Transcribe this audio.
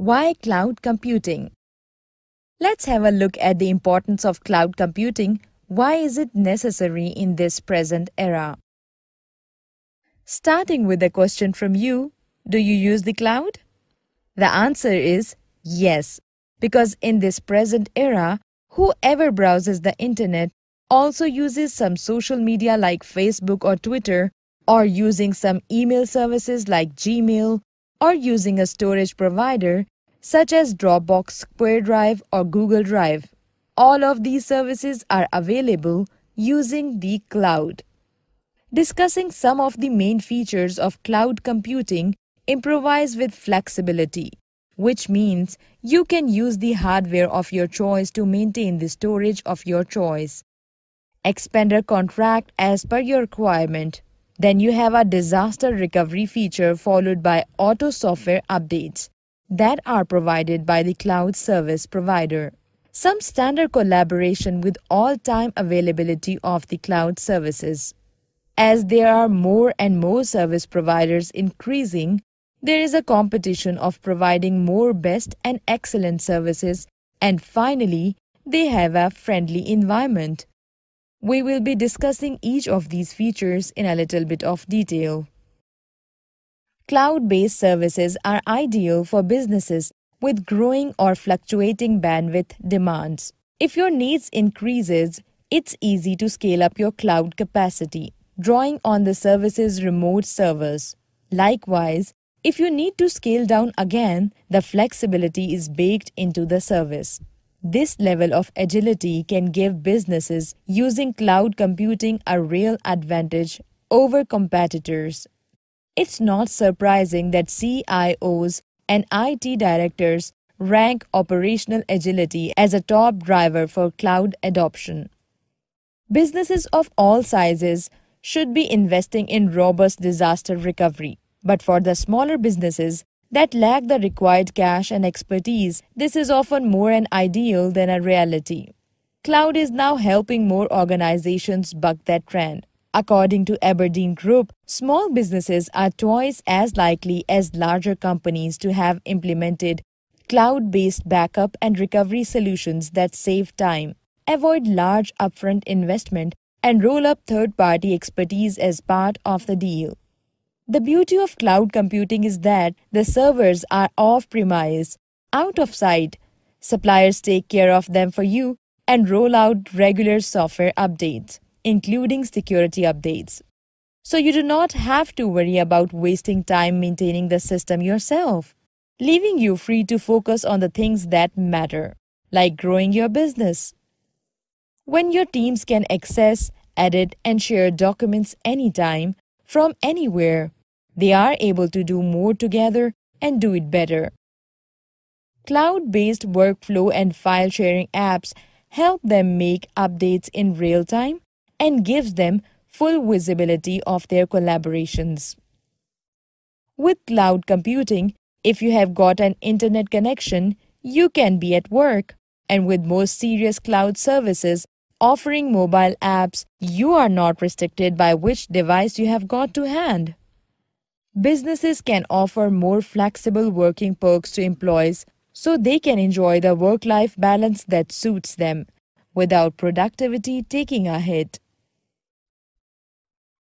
Why cloud computing? Let's have a look at the importance of cloud computing. Why is it necessary in this present era? Starting with a question from you, do you use the cloud? The answer is yes, because in this present era, whoever browses the internet also uses some social media like Facebook or Twitter, or using some email services like Gmail, or using a storage provider such as Dropbox, Square Drive or Google Drive. All of these services are available using the cloud. Discussing some of the main features of cloud computing, improvise with flexibility, which means you can use the hardware of your choice to maintain the storage of your choice. Expand a contract as per your requirement. Then you have a disaster recovery feature followed by auto software updates that are provided by the cloud service provider. Some standard collaboration with all-time availability of the cloud services. As there are more and more service providers increasing, there is a competition of providing more best and excellent services, and finally, they have a friendly environment. We will be discussing each of these features in a little bit of detail. Cloud-based services are ideal for businesses with growing or fluctuating bandwidth demands. If your needs increases, it's easy to scale up your cloud capacity, drawing on the service's remote servers. Likewise, if you need to scale down again, the flexibility is baked into the service. This level of agility can give businesses using cloud computing a real advantage over competitors. It's not surprising that CIOs and IT directors rank operational agility as a top driver for cloud adoption. Businesses of all sizes should be investing in robust disaster recovery, but for the smaller businesses that lack the required cash and expertise, this is often more an ideal than a reality. Cloud is now helping more organizations buck that trend. According to Aberdeen Group, small businesses are twice as likely as larger companies to have implemented cloud-based backup and recovery solutions that save time, avoid large upfront investment, and roll up third-party expertise as part of the deal. The beauty of cloud computing is that the servers are off-premise, out of sight. Suppliers take care of them for you and roll out regular software updates, including security updates. So you do not have to worry about wasting time maintaining the system yourself, leaving you free to focus on the things that matter, like growing your business. When your teams can access, edit, and share documents anytime, from anywhere, they are able to do more together and do it better. Cloud-based workflow and file-sharing apps help them make updates in real time and gives them full visibility of their collaborations. With cloud computing, if you have got an internet connection, you can be at work. And with most serious cloud services offering mobile apps, you are not restricted by which device you have got to hand. Businesses can offer more flexible working perks to employees so they can enjoy the work-life balance that suits them without productivity taking a hit.